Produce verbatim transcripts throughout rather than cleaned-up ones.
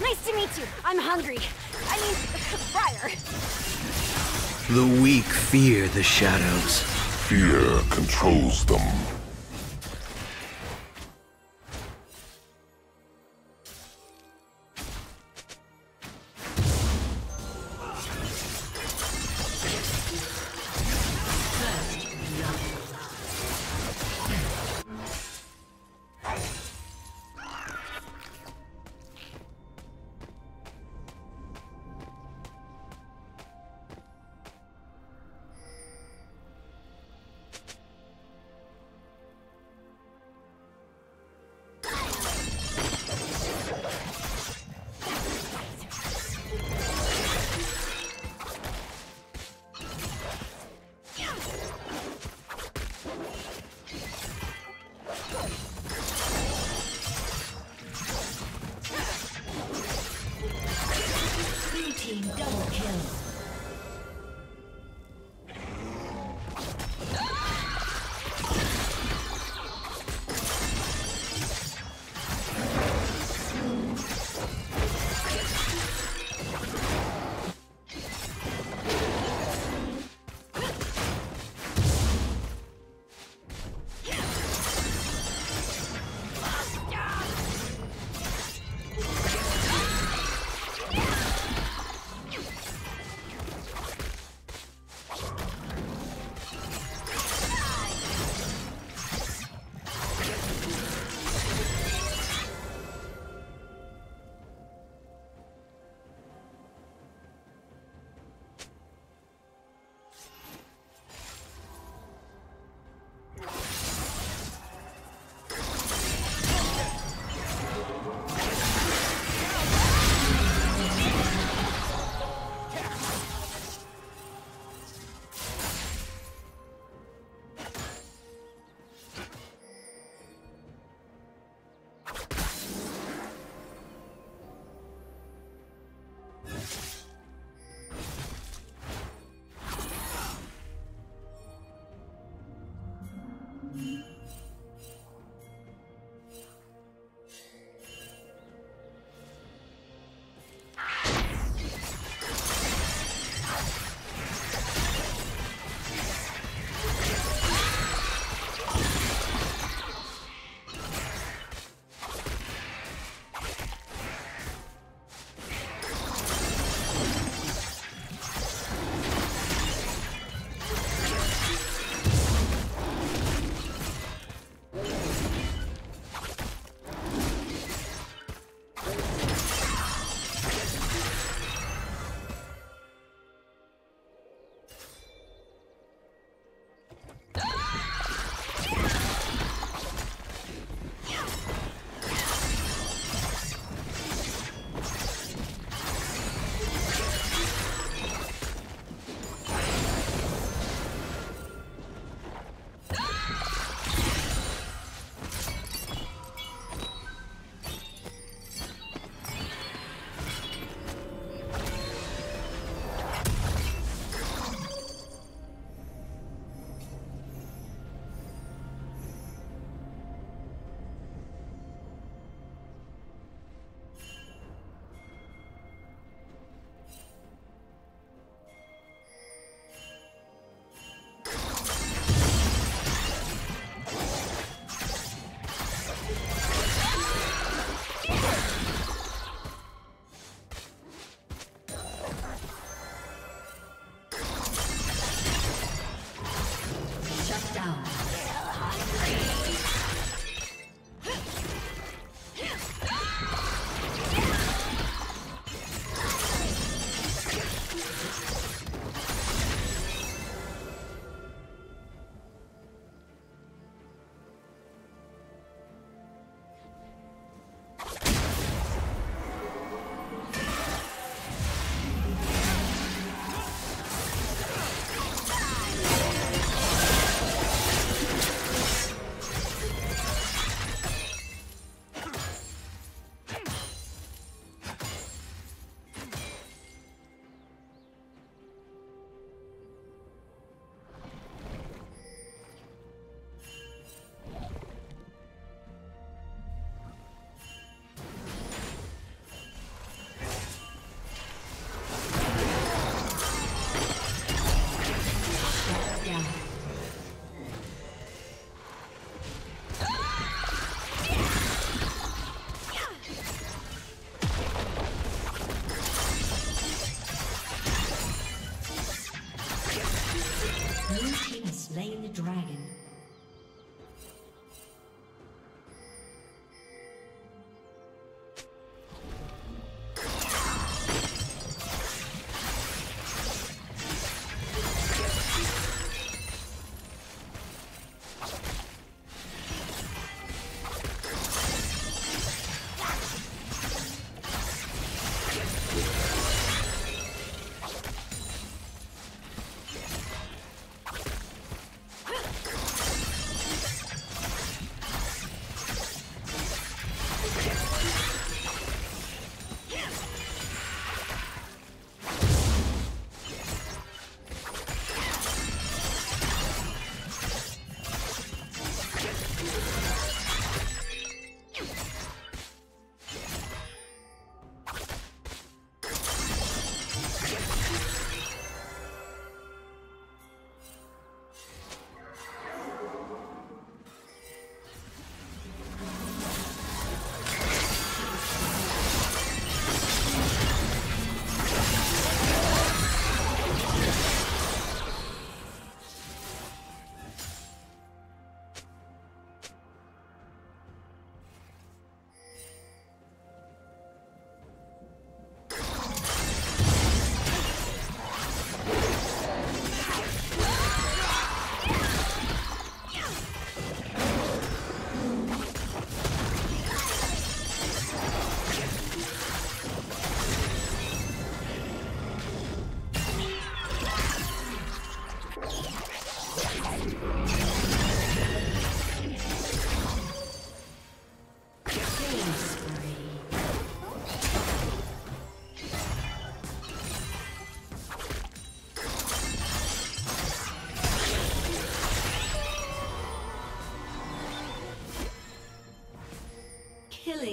Nice to meet you. I'm hungry. I mean, Briar. The weak fear the shadows. Fear controls them.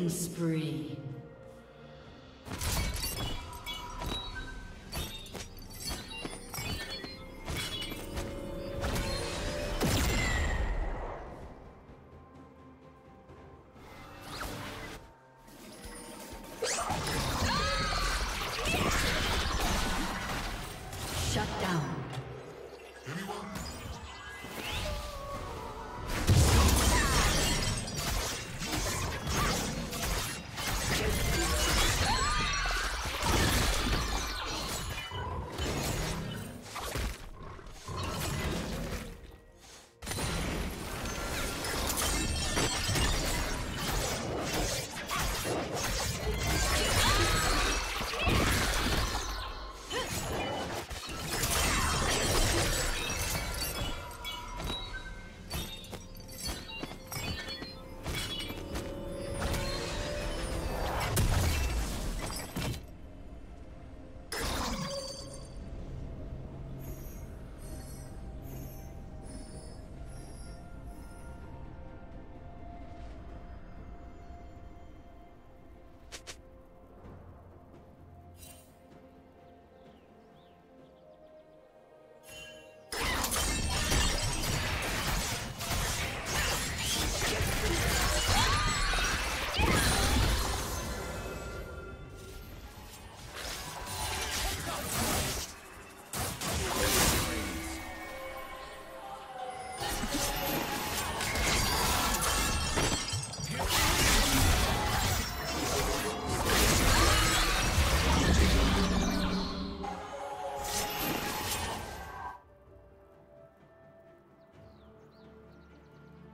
Killing spree.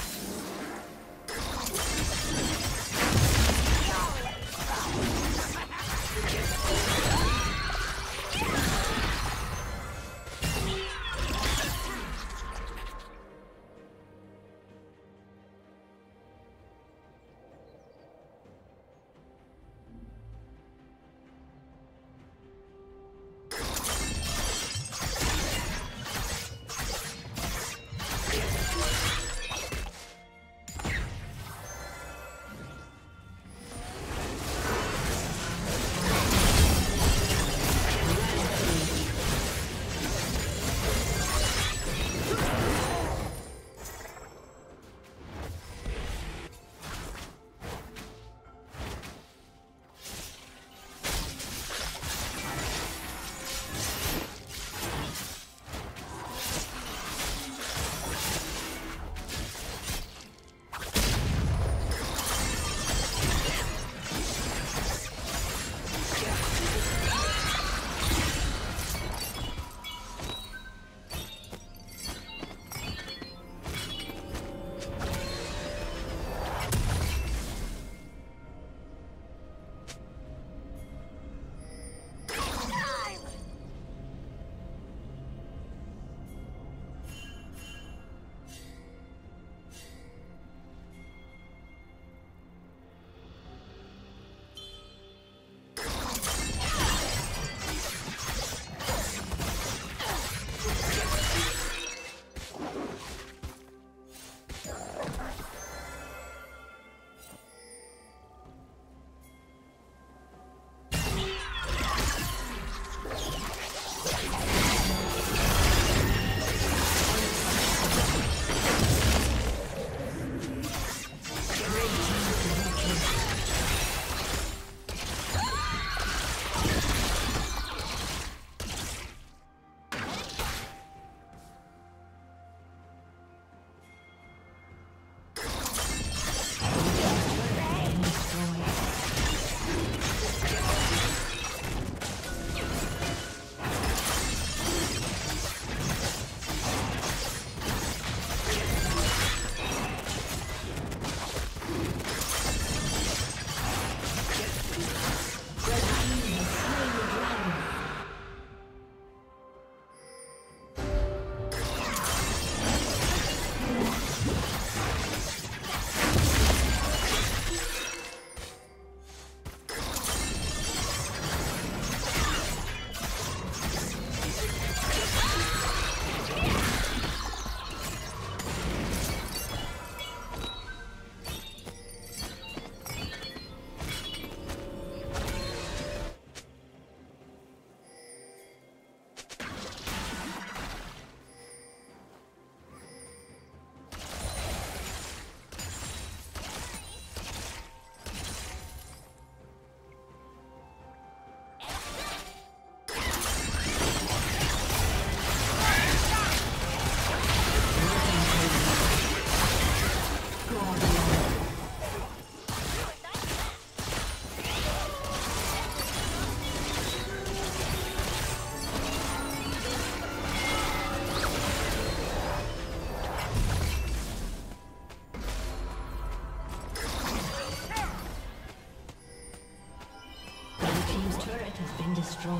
have been destroyed.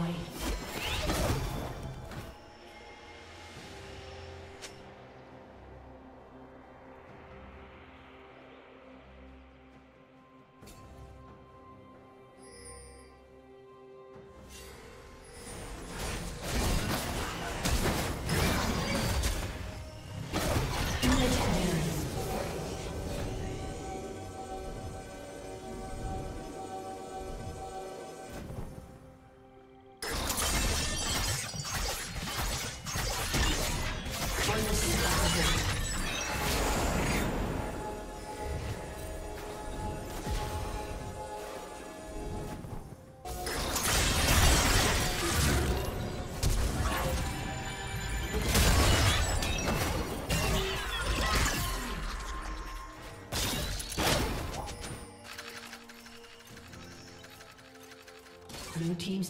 Blue team's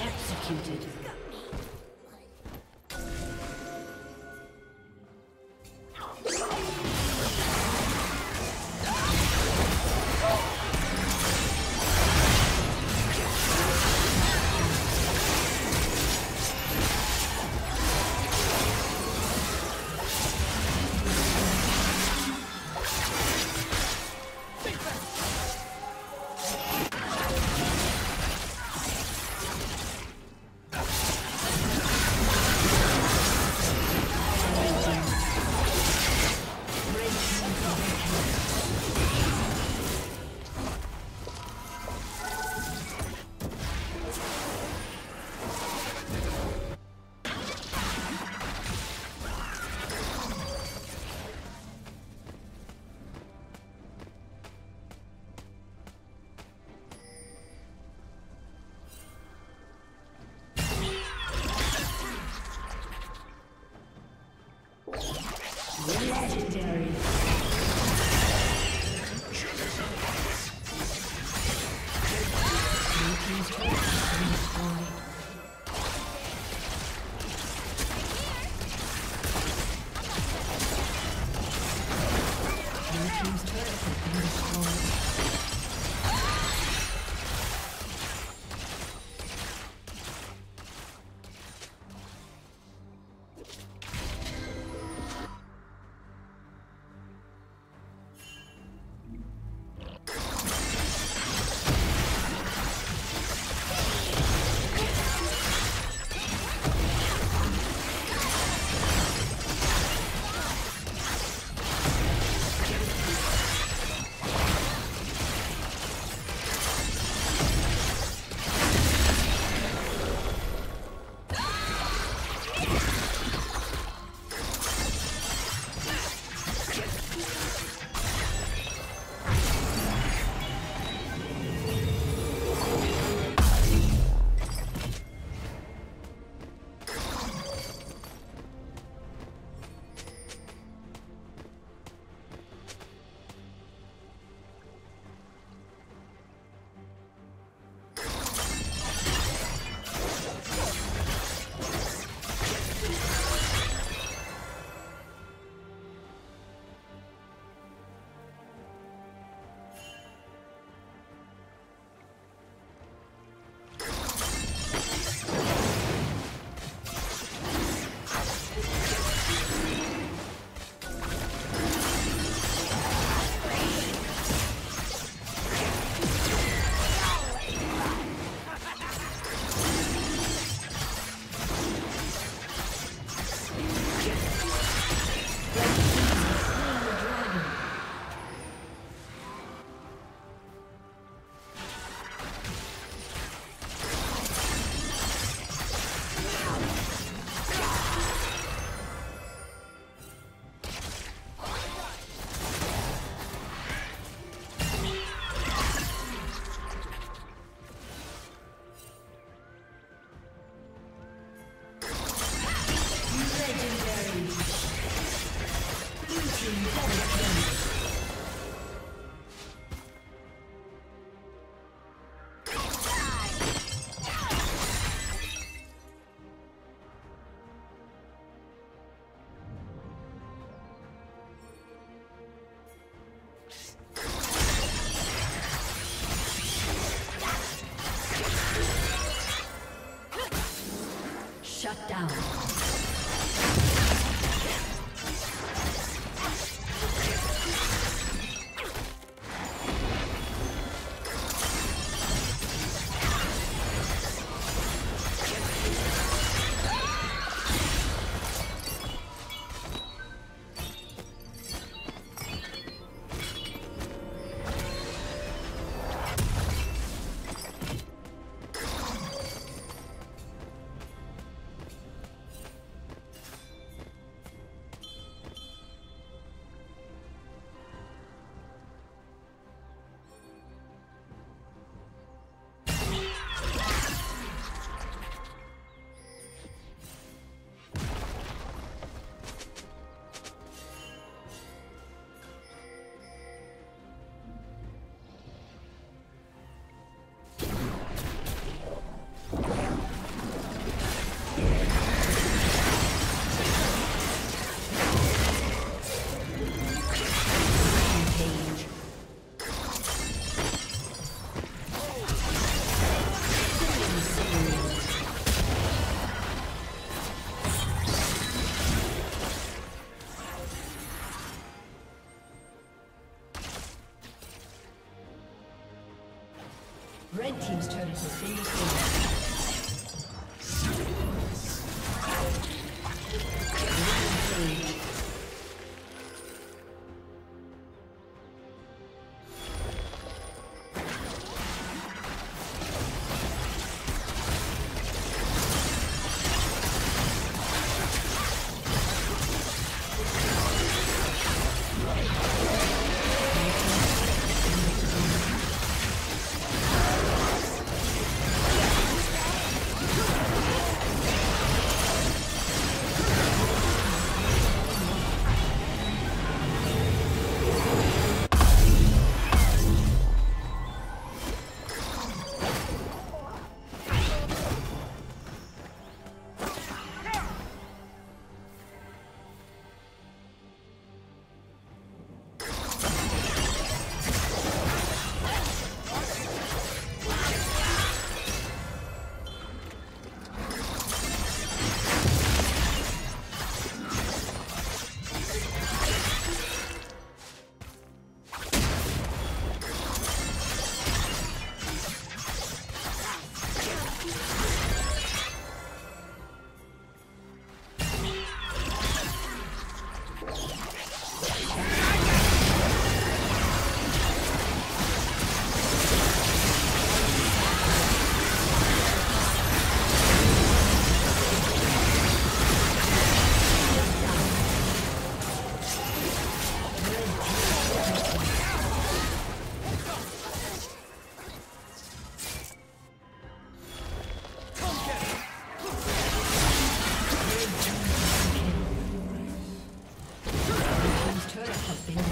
Executed. That's Shut down. Red team's turret has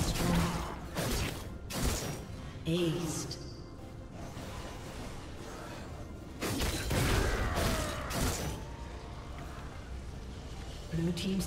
been destroyed. Aced. Blue team's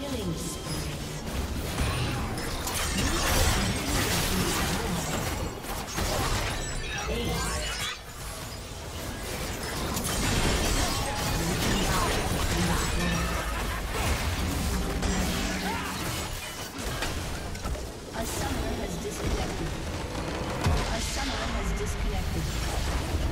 Killing spree. Ace. A summoner has disconnected. A summoner has disconnected.